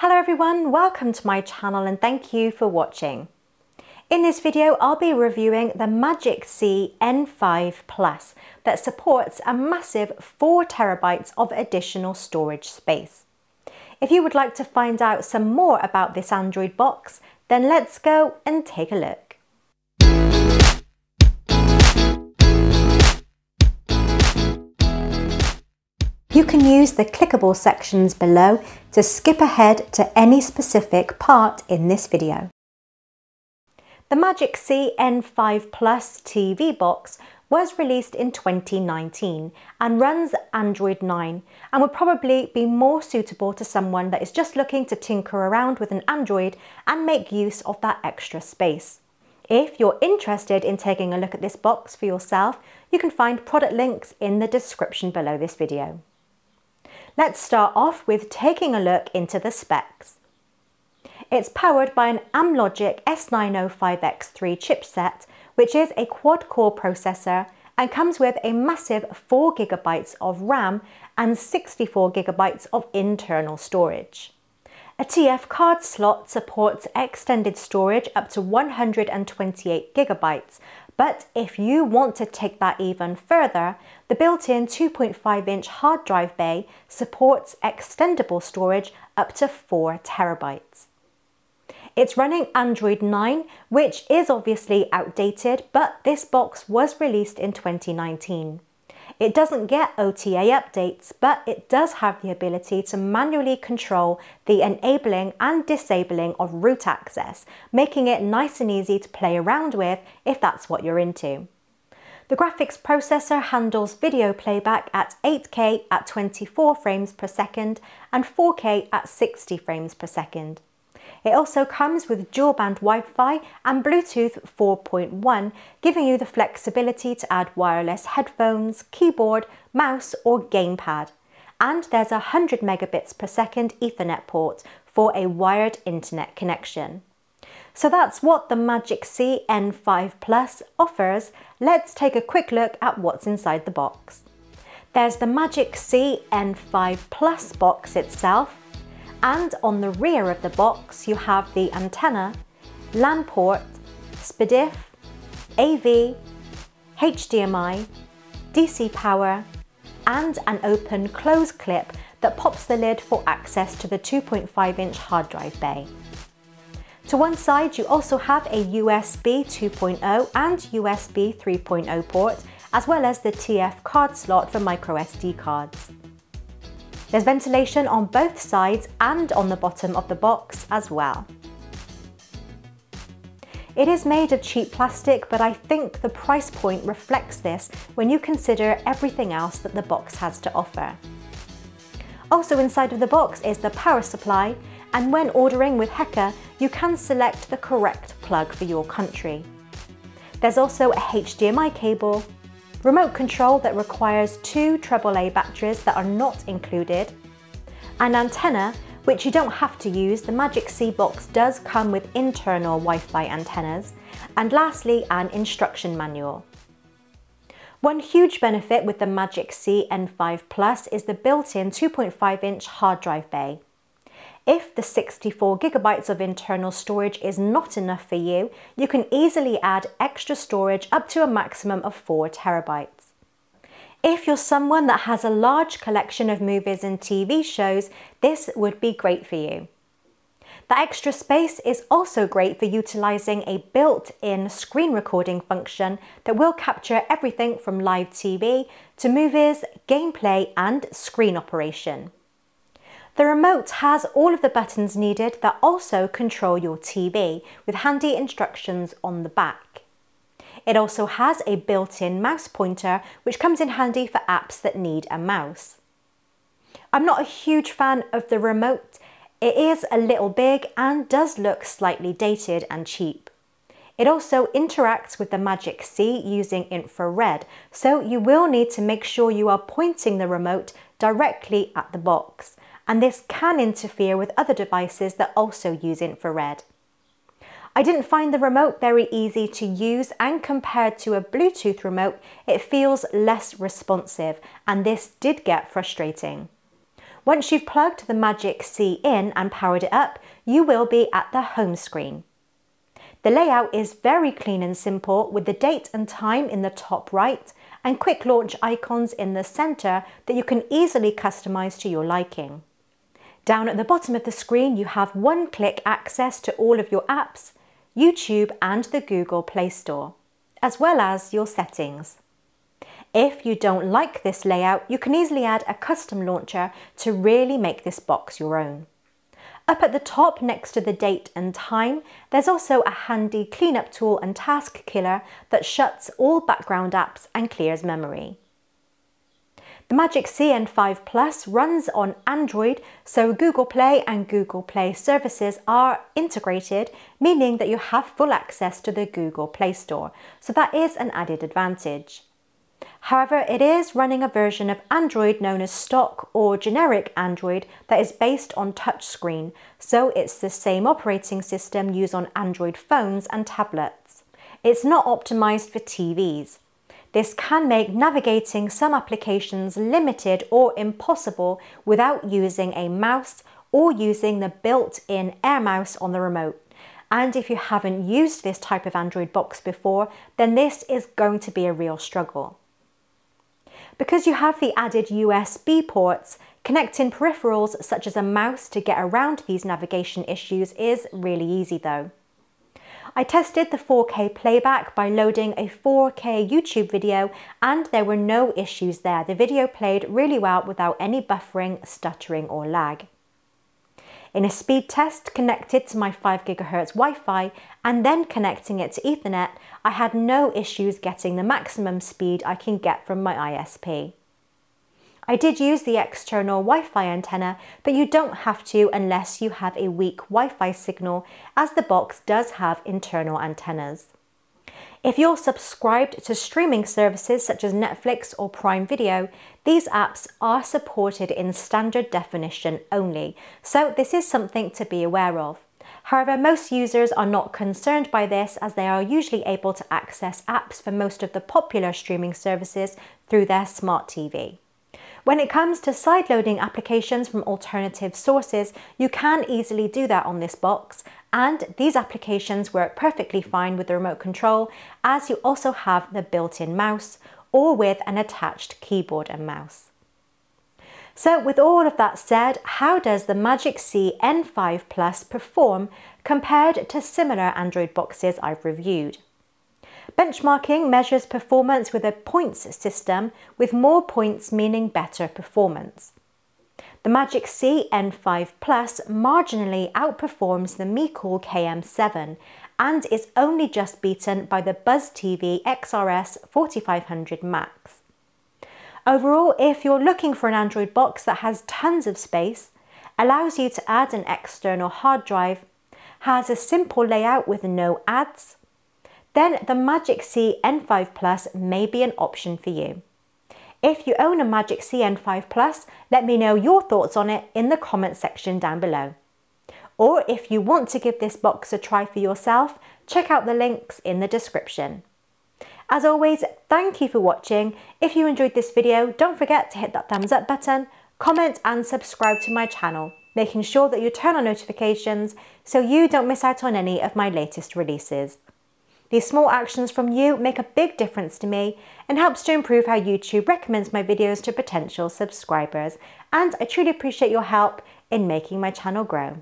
Hello everyone, welcome to my channel and thank you for watching. In this video I'll be reviewing the MagicSee N5 Plus that supports a massive 4 TB of additional storage space. If you would like to find out some more about this Android box, then let's go and take a look. You can use the clickable sections below to skip ahead to any specific part in this video. The MagicSee N5 Plus TV box was released in 2019 and runs Android 9 and would probably be more suitable to someone that is just looking to tinker around with an Android and make use of that extra space. If you're interested in taking a look at this box for yourself, you can find product links in the description below this video. Let's start off with taking a look into the specs. It's powered by an Amlogic S905X3 chipset, which is a quad-core processor and comes with a massive 4 GB of RAM and 64 GB of internal storage. A TF card slot supports extended storage up to 128 GB, but if you want to take that even further, the built-in 2.5-inch hard drive bay supports extendable storage up to 4 TB. It's running Android 9, which is obviously outdated, but this box was released in 2019. It doesn't get OTA updates, but it does have the ability to manually control the enabling and disabling of root access, making it nice and easy to play around with if that's what you're into. The graphics processor handles video playback at 8K at 24 frames per second and 4K at 60 frames per second. It also comes with dual-band Wi-Fi and Bluetooth 4.1, giving you the flexibility to add wireless headphones, keyboard, mouse or gamepad. And there's a 100 megabits per second Ethernet port for a wired internet connection. So that's what the MagicSee N5 Plus offers. Let's take a quick look at what's inside the box. There's the MagicSee N5 Plus box itself. And on the rear of the box you have the antenna, LAN port, SPDIF, AV, HDMI, DC power and an open-close clip that pops the lid for access to the 2.5-inch hard drive bay. To one side you also have a USB 2.0 and USB 3.0 port, as well as the TF card slot for microSD cards. There's ventilation on both sides and on the bottom of the box as well. It is made of cheap plastic, but I think the price point reflects this when you consider everything else that the box has to offer. Also inside of the box is the power supply, and when ordering with Hekka, you can select the correct plug for your country. There's also a HDMI cable, remote control that requires 2 AAA batteries that are not included, an antenna, which you don't have to use. The MagicSee box does come with internal Wi-Fi antennas, and lastly an instruction manual. One huge benefit with the MagicSee N5 Plus is the built-in 2.5-inch hard drive bay. If the 64 GB of internal storage is not enough for you, you can easily add extra storage up to a maximum of 4 TB. If you're someone that has a large collection of movies and TV shows, this would be great for you. The extra space is also great for utilising a built-in screen recording function that will capture everything from live TV to movies, gameplay and screen operation. The remote has all of the buttons needed that also control your TV, with handy instructions on the back. It also has a built-in mouse pointer, which comes in handy for apps that need a mouse. I'm not a huge fan of the remote. It is a little big and does look slightly dated and cheap. It also interacts with the MagicSee using infrared, so you will need to make sure you are pointing the remote directly at the box, and this can interfere with other devices that also use infrared. I didn't find the remote very easy to use, and compared to a Bluetooth remote, it feels less responsive, and this did get frustrating. Once you've plugged the MagicSee in and powered it up, you will be at the home screen. The layout is very clean and simple, with the date and time in the top right and quick launch icons in the center that you can easily customize to your liking. Down at the bottom of the screen, you have one-click access to all of your apps, YouTube and the Google Play Store, as well as your settings. If you don't like this layout, you can easily add a custom launcher to really make this box your own. Up at the top next to the date and time, there's also a handy cleanup tool and task killer that shuts all background apps and clears memory. The MagicSee N5 Plus runs on Android, so Google Play and Google Play services are integrated, meaning that you have full access to the Google Play Store, so that is an added advantage. However, it is running a version of Android known as stock or generic Android that is based on touchscreen, so it's the same operating system used on Android phones and tablets. It's not optimized for TVs. This can make navigating some applications limited or impossible without using a mouse or using the built-in Air Mouse on the remote. And if you haven't used this type of Android box before, then this is going to be a real struggle. Because you have the added USB ports, connecting peripherals such as a mouse to get around these navigation issues is really easy though. I tested the 4K playback by loading a 4K YouTube video and there were no issues there. The video played really well without any buffering, stuttering or lag. In a speed test connected to my 5 GHz Wi-Fi and then connecting it to Ethernet, I had no issues getting the maximum speed I can get from my ISP. I did use the external Wi-Fi antenna, but you don't have to unless you have a weak Wi-Fi signal, as the box does have internal antennas. If you're subscribed to streaming services such as Netflix or Prime Video, these apps are supported in standard definition only, so this is something to be aware of. However, most users are not concerned by this as they are usually able to access apps for most of the popular streaming services through their smart TV. When it comes to sideloading applications from alternative sources, you can easily do that on this box, and these applications work perfectly fine with the remote control, as you also have the built-in mouse or with an attached keyboard and mouse. So with all of that said, how does the MagicSee N5 Plus perform compared to similar Android boxes I've reviewed? Benchmarking measures performance with a points system, with more points meaning better performance. The MagicSee N5 Plus marginally outperforms the Mecool KM7 and is only just beaten by the Buzz TV XRS 4500 Max. Overall, if you're looking for an Android box that has tons of space, allows you to add an external hard drive, has a simple layout with no ads, then the MagicSee N5 Plus may be an option for you. If you own a MagicSee N5 Plus, let me know your thoughts on it in the comment section down below. Or if you want to give this box a try for yourself, check out the links in the description. As always, thank you for watching. If you enjoyed this video, don't forget to hit that thumbs up button, comment and subscribe to my channel, making sure that you turn on notifications so you don't miss out on any of my latest releases. These small actions from you make a big difference to me and helps to improve how YouTube recommends my videos to potential subscribers, and I truly appreciate your help in making my channel grow.